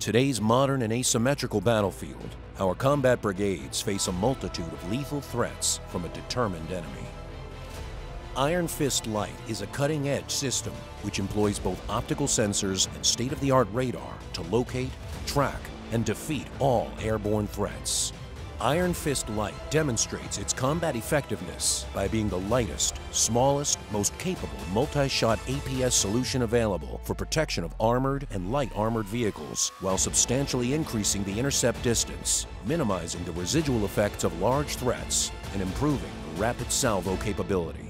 In today's modern and asymmetrical battlefield, our combat brigades face a multitude of lethal threats from a determined enemy. Iron Fist Light is a cutting-edge system which employs both optical sensors and state-of-the-art radar to locate, track, and defeat all airborne threats. Iron Fist Light demonstrates its combat effectiveness by being the lightest, smallest, most capable multi-shot APS solution available for protection of armored and light armored vehicles, while substantially increasing the intercept distance, minimizing the residual effects of large threats, and improving rapid salvo capability.